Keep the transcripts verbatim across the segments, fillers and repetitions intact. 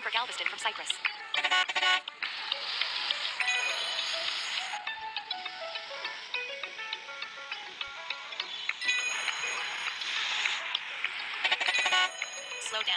Leaving for Galveston from Cyprus. Slow down.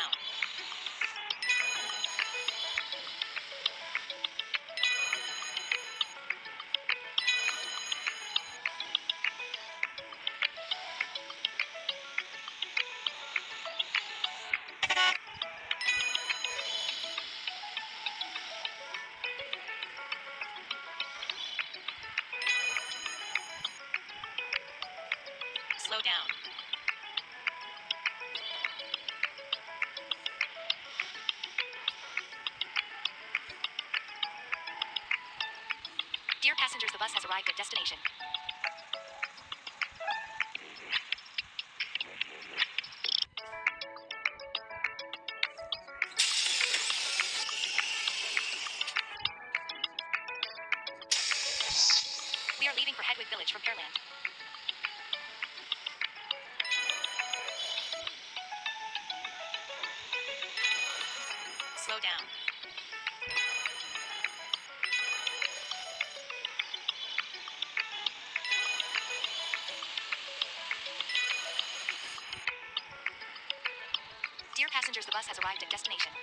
Slow down. Dear passengers, the bus has arrived at destination. We are leaving for Hedwig Village from Pearland. Slow down. Dear passengers, the bus has arrived at destination.